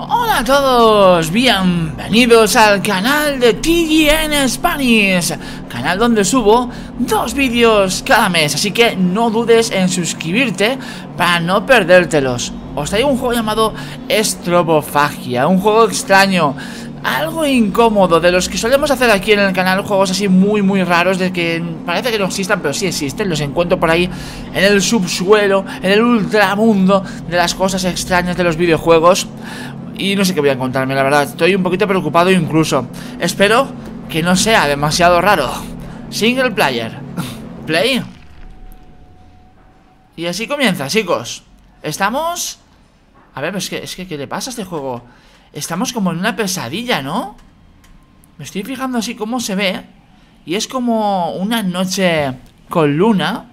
Hola a todos, bienvenidos al canal de TGN Spanish, canal donde subo dos vídeos cada mes, así que no dudes en suscribirte para no perdértelos. Os traigo un juego llamado Estrobofagia, un juego extraño, algo incómodo, de los que solemos hacer aquí en el canal, juegos así muy raros, de que parece que no existan, pero sí existen. Los encuentro por ahí en el subsuelo, en el ultramundo de las cosas extrañas de los videojuegos. Y no sé qué voy a encontrarme, la verdad. Estoy un poquito preocupado incluso. Espero que no sea demasiado raro. Single player. Play. Y así comienza, chicos. Estamos... A ver, es que ¿qué le pasa a este juego? Estamos como en una pesadilla, ¿no? Me estoy fijando así cómo se ve. Y es como una noche con luna.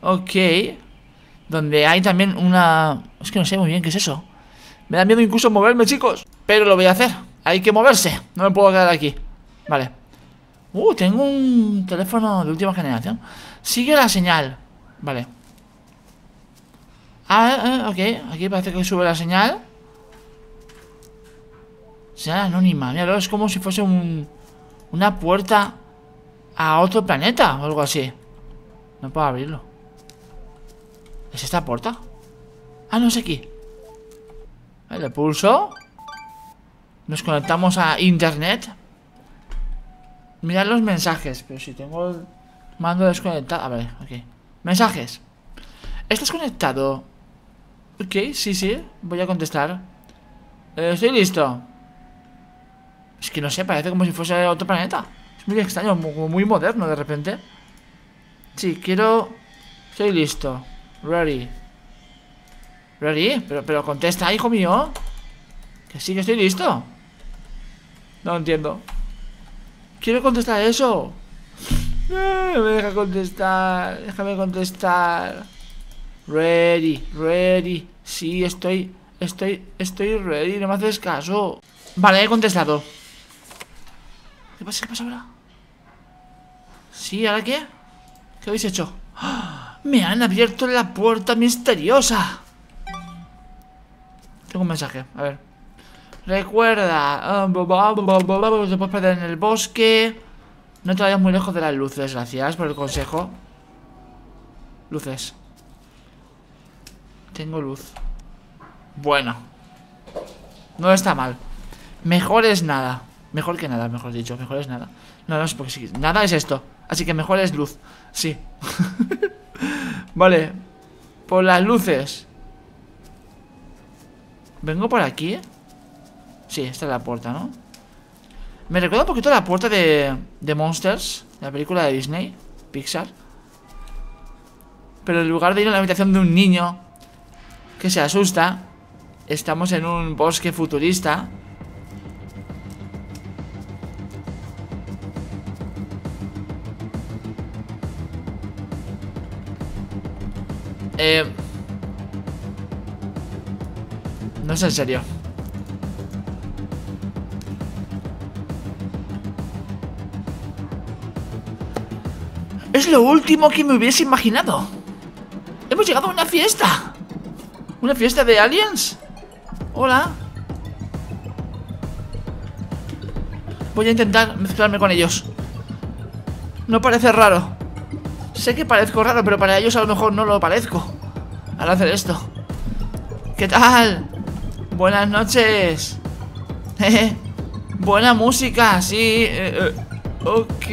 Ok. Donde hay también una... Es que no sé muy bien qué es eso. Me da miedo incluso moverme, chicos. Pero lo voy a hacer. Hay que moverse. No me puedo quedar aquí. Vale. Tengo un teléfono de última generación. Sigue la señal. Vale. Ok. Aquí parece que sube la señal. Señal anónima. Míralo, es como si fuese una puerta a otro planeta o algo así. No puedo abrirlo. ¿Es esta puerta? Ah, no, es aquí. Le pulso. Nos conectamos a internet. Mirad los mensajes. Pero si tengo el mando desconectado. A ver, ok. Mensajes. ¿Estás conectado? Ok, sí. Voy a contestar. Estoy listo. Es que no sé, parece como si fuese otro planeta. Es muy extraño, muy moderno de repente. Sí, quiero... Estoy listo. Ready. Ready, pero contesta, hijo mío. Que sí, que estoy listo. No entiendo. Quiero contestar eso. No me deja contestar. Déjame contestar. Ready. Sí, estoy ready, no me haces caso. Vale, he contestado. ¿Qué pasa ahora? Sí, ¿ahora qué? ¿Qué habéis hecho? ¡Oh! Me han abierto la puerta misteriosa. Tengo un mensaje, a ver. Recuerda, te puedes perder en el bosque. No te vayas muy lejos de las luces, gracias por el consejo. Luces. Tengo luz. Bueno. No está mal. Mejor es nada. Mejor que nada, mejor dicho, mejor es nada. No, es porque sí, nada es esto. Así que mejor es luz, sí. Vale. Por las luces. ¿Vengo por aquí? Sí, esta es la puerta, ¿no? Me recuerda un poquito a la puerta de Monsters, la película de Disney, Pixar. Pero en lugar de ir a la habitación de un niño que se asusta, estamos en un bosque futurista. No es en serio. Es lo último que me hubiese imaginado. Hemos llegado a una fiesta. ¿Una fiesta de aliens? Hola. Voy a intentar mezclarme con ellos. No parece raro. Sé que parezco raro, pero para ellos a lo mejor no lo parezco al hacer esto. ¿Qué tal? Buenas noches. Buena música, sí. Ok.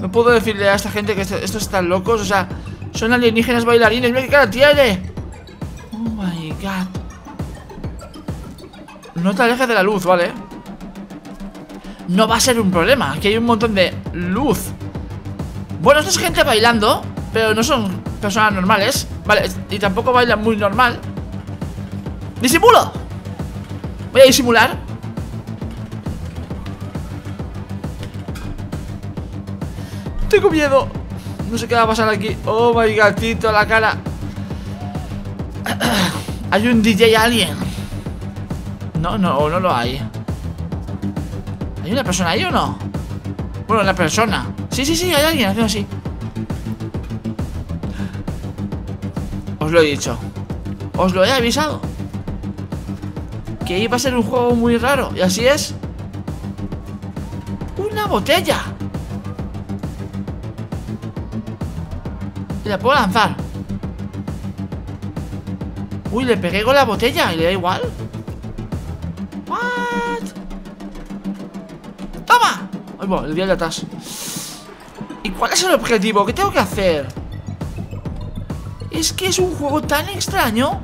No puedo decirle a esta gente que estos están locos. O sea, son alienígenas bailarines. Mira qué cara tiene. Oh my god. No te alejes de la luz, ¿vale? No va a ser un problema. Aquí hay un montón de luz. Bueno, esto es gente bailando, pero no son personas normales. Vale, y tampoco bailan muy normal. ¡Disimulo! Voy a disimular. Tengo miedo. No sé qué va a pasar aquí. Oh my gatito, la cara. Hay un DJ alien. No lo hay. ¿Hay una persona ahí o no? Bueno, la persona. Sí, hay alguien haciendo así. Os lo he dicho. Os lo he avisado. que iba a ser un juego muy raro. Y así es. ¡Una botella! Y la puedo lanzar. Uy, le pegué con la botella y le da igual. ¿What? ¡Toma! Ay, bueno, el día de atrás. ¿Y cuál es el objetivo? ¿Qué tengo que hacer? Es que es un juego tan extraño.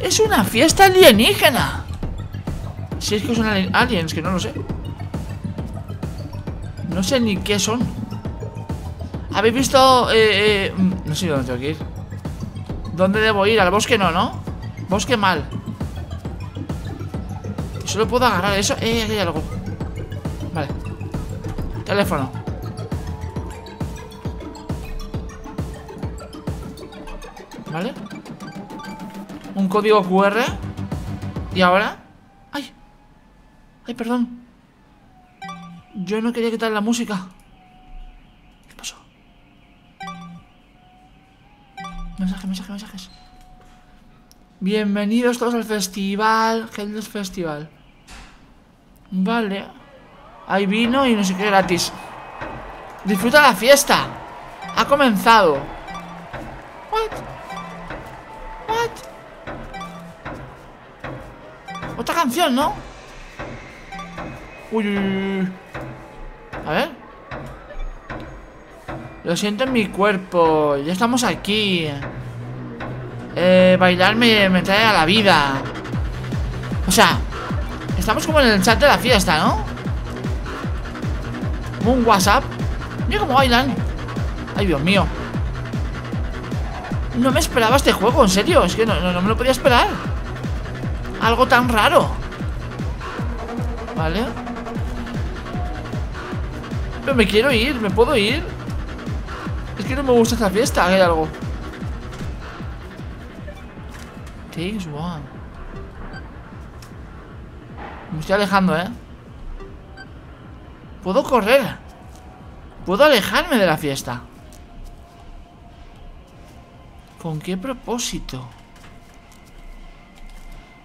Es una fiesta alienígena. Si es que son aliens, que no lo sé. No sé ni qué son. ¿Habéis visto? No sé dónde tengo que ir. ¿Dónde debo ir? Al bosque no, ¿no? Bosque mal. Solo puedo agarrar eso. Aquí hay algo. Vale. Teléfono. Vale. Un código QR. ¿Y ahora? ¡Ay! ¡Ay, perdón! Yo no quería quitar la música. ¿Qué pasó? Mensajes, mensajes, mensajes. Bienvenidos todos al festival. Helder's Festival. Vale. Hay vino y no sé qué gratis. Disfruta la fiesta. Ha comenzado. ¿What? Otra canción, ¿no? Uy, uy, uy. A ver. Lo siento en mi cuerpo. Ya estamos aquí. Bailar me trae a la vida. O sea, estamos como en el chat de la fiesta, ¿no? Como un WhatsApp. Mira cómo bailan. Ay, Dios mío. No me esperaba este juego, en serio. Es que no me lo podía esperar. Algo tan raro. Vale. Pero me quiero ir, me puedo ir. Es que no me gusta esta fiesta. Hay algo. Takes one. Me estoy alejando, ¿eh? Puedo correr. Puedo alejarme de la fiesta. ¿Con qué propósito?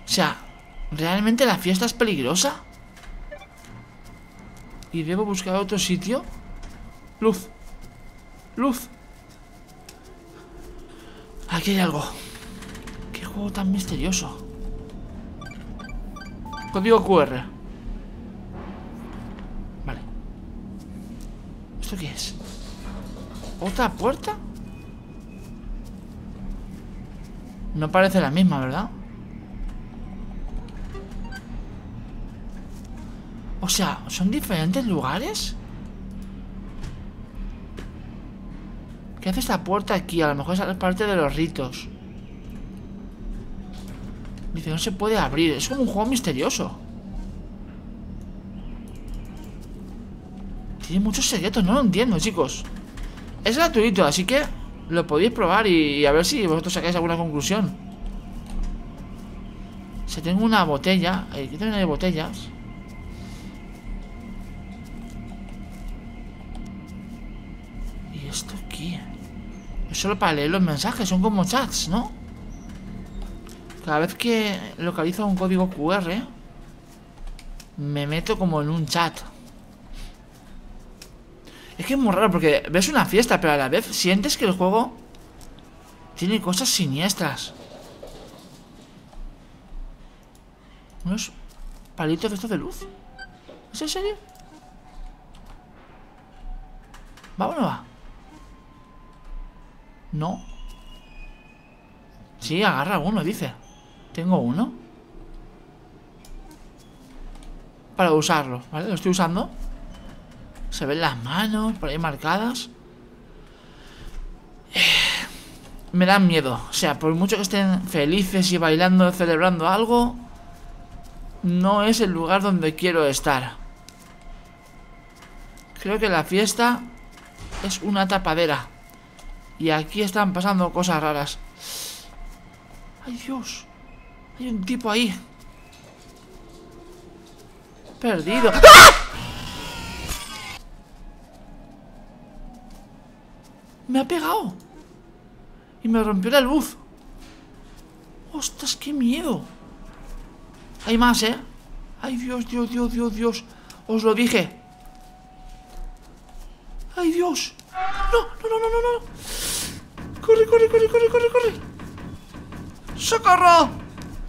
O sea, ¿realmente la fiesta es peligrosa? ¿Y debo buscar otro sitio? Luz. Luz. Aquí hay algo. Qué juego tan misterioso. Código QR. Vale. ¿Esto qué es? ¿Otra puerta? No parece la misma, ¿verdad? O sea, ¿son diferentes lugares? ¿Qué hace esta puerta aquí? A lo mejor es parte de los ritos. Dice, no se puede abrir. Es como un juego misterioso. Tiene muchos secretos, no lo entiendo, chicos. Es gratuito, así que lo podéis probar y a ver si vosotros sacáis alguna conclusión. O sea, tengo una botella. Aquí también hay botellas. ¿Esto qué? Es solo para leer los mensajes, son como chats, ¿no? Cada vez que localizo un código QR, me meto como en un chat. Es que es muy raro porque ves una fiesta, pero a la vez sientes que el juego tiene cosas siniestras. Unos palitos de estos de luz. ¿Es en serio? ¿Va o no va? No. Sí, agarra uno, dice. Tengo uno. Para usarlo, ¿vale? Lo estoy usando. Se ven las manos por ahí marcadas. Me dan miedo. O sea, por mucho que estén felices y bailando, celebrando algo, no es el lugar donde quiero estar. Creo que la fiesta es una tapadera. Y aquí están pasando cosas raras. ¡Ay, Dios! Hay un tipo ahí. Perdido. ¡Ah! Me ha pegado. Y me rompió la luz. ¡Ostras, qué miedo! Hay más, ¿eh? Ay, Dios, Dios, Dios, Dios, Dios. Os lo dije. Ay, Dios. No, no, no, no, no. Corre, corre, corre, corre, corre, corre. ¡Socorro!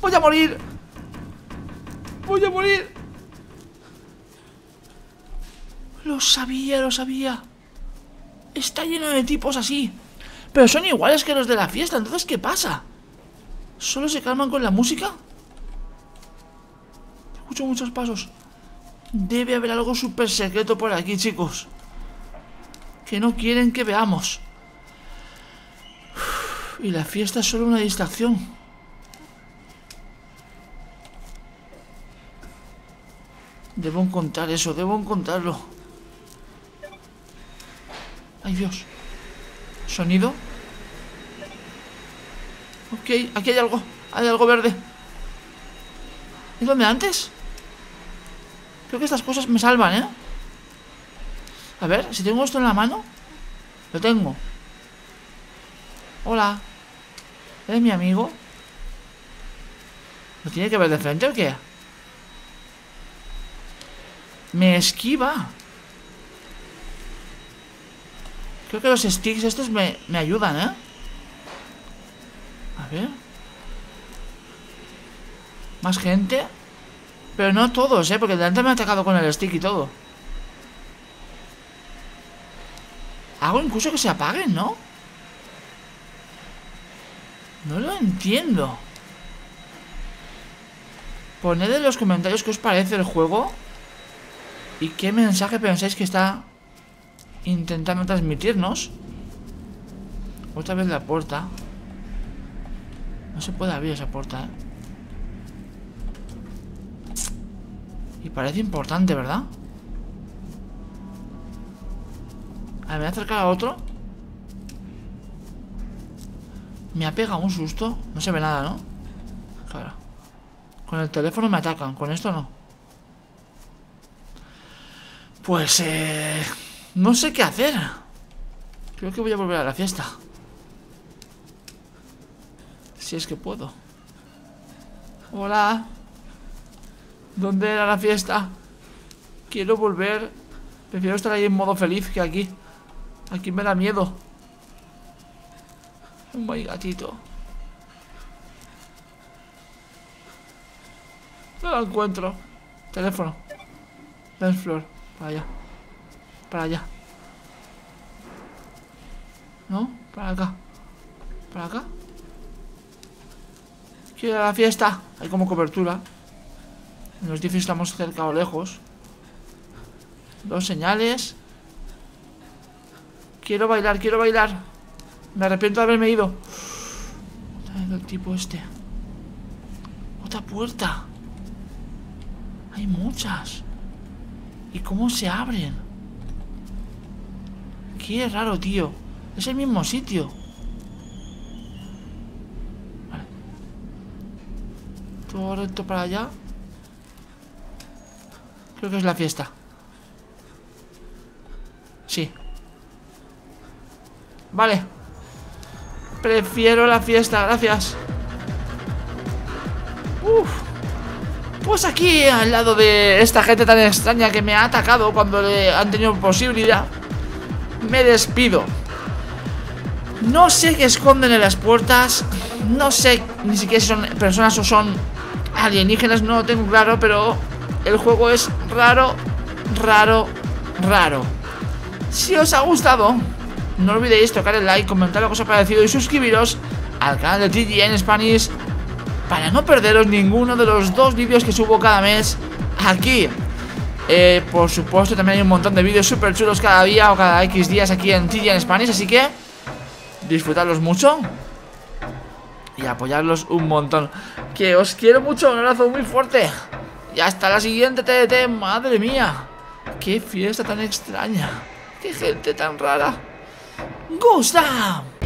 Voy a morir. Voy a morir. Lo sabía, lo sabía. Está lleno de tipos así. Pero son iguales que los de la fiesta. Entonces, ¿qué pasa? ¿Solo se calman con la música? Escucho muchos pasos. Debe haber algo súper secreto por aquí, chicos, que no quieren que veamos. Uf, y la fiesta es solo una distracción. Debo encontrar eso, debo encontrarlo. Ay, Dios. ¿Sonido? Ok, aquí hay algo. Hay algo verde. ¿Es donde antes? Creo que estas cosas me salvan, ¿eh? A ver, si tengo esto en la mano. Lo tengo. Hola. ¿Eres mi amigo? ¿Lo tiene que ver de frente o qué? Me esquiva. Creo que los sticks estos me ayudan, ¿eh? A ver. Más gente. Pero no todos, ¿eh? Porque delante me ha atacado con el stick y todo. Hago incluso que se apaguen, ¿no? No lo entiendo. Poned en los comentarios qué os parece el juego y qué mensaje pensáis que está intentando transmitirnos. Otra vez la puerta. No se puede abrir esa puerta, ¿eh? Y parece importante, ¿verdad? A ver, me voy a acercar a otro. Me ha pegado un susto. No se ve nada, ¿no? Claro. Con el teléfono me atacan, con esto no. Pues, no sé qué hacer. Creo que voy a volver a la fiesta. Si es que puedo. Hola. ¿Dónde era la fiesta? Quiero volver. Prefiero estar ahí en modo feliz que aquí. Aquí me da miedo. Muy gatito. No lo encuentro. Teléfono. Dance floor. Para allá. Para allá. ¿No? Para acá. Para acá. Quiero ir a la fiesta. Hay como cobertura. Nos dice si estamos cerca o lejos. Dos señales. Quiero bailar, quiero bailar. Me arrepiento de haberme ido. El tipo este. Otra puerta. Hay muchas. ¿Y cómo se abren? Qué raro, tío. Es el mismo sitio. Vale. Todo recto para allá. Creo que es la fiesta. Sí. Vale. Prefiero la fiesta, gracias. Uf. Pues aquí, al lado de esta gente tan extraña que me ha atacado cuando le han tenido posibilidad, me despido. No sé qué esconden en las puertas. No sé ni siquiera si son personas o son alienígenas, no lo tengo claro, pero el juego es raro, raro, raro. Si os ha gustado, no olvidéis tocar el like, comentar lo que os ha parecido y suscribiros al canal de TGN Spanish para no perderos ninguno de los dos vídeos que subo cada mes aquí. Por supuesto, también hay un montón de vídeos súper chulos cada día o cada X días aquí en TGN Spanish, así que disfrutarlos mucho y apoyarlos un montón. Que os quiero mucho, un abrazo muy fuerte y hasta la siguiente TDT. Madre mía, qué fiesta tan extraña, qué gente tan rara. ¡Gustavo!